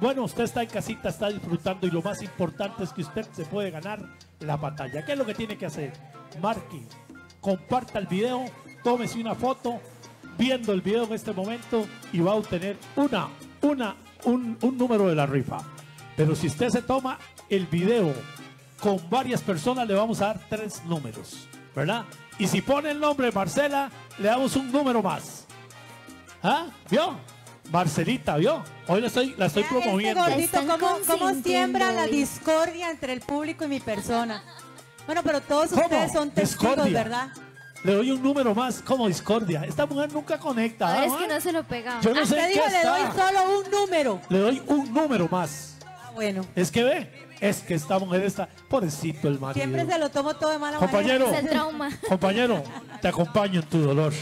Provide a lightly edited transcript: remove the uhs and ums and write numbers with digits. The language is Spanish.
Bueno, usted está en casita, está disfrutando y lo más importante es que usted se puede ganar la batalla. ¿Qué es lo que tiene que hacer? Marque, comparta el video, tómese una foto viendo el video en este momento y va a obtener un número de la rifa. Pero si usted se toma el video con varias personas, le vamos a dar 3 números, ¿verdad? Y si pone el nombre Marcela, le damos un número más. ¿Ah? ¿Vio? Marcelita, ¿vio? Hoy la estoy promoviendo. Este gordito, ¿cómo siembra la discordia entre el público y mi persona? Bueno, pero todos ustedes son testigos, discordia, ¿verdad? Le doy un número más, como discordia. Esta mujer nunca conecta. No, es que no se lo pegaba. Yo no sé en qué está. Le doy solo un número. Le doy un número más. Ah, bueno. Es que ve, es que esta mujer está... Pobrecito el marido. Siempre se lo tomo todo de mala manera. Compañero, te acompaño en tu dolor.